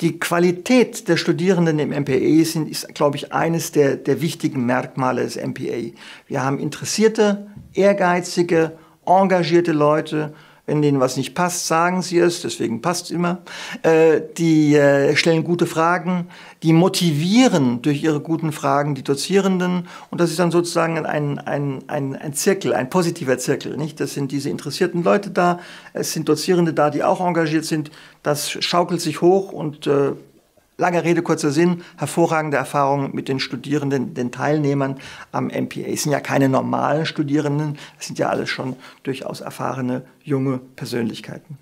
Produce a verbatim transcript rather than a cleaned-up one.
Die Qualität der Studierenden im M P A sind, ist, glaube ich, eines der, der wichtigen Merkmale des M P A. Wir haben interessierte, ehrgeizige, engagierte Leute. Wenn denen was nicht passt, sagen sie es, deswegen passt es immer. Äh, die äh, stellen gute Fragen, die motivieren durch ihre guten Fragen die Dozierenden. Und das ist dann sozusagen ein, ein, ein, ein Zirkel, ein positiver Zirkel, nicht? Das sind diese interessierten Leute da, es sind Dozierende da, die auch engagiert sind. Das schaukelt sich hoch und äh, lange Rede, kurzer Sinn, hervorragende Erfahrungen mit den Studierenden, den Teilnehmern am M P A. Es sind ja keine normalen Studierenden, es sind ja alles schon durchaus erfahrene, junge Persönlichkeiten.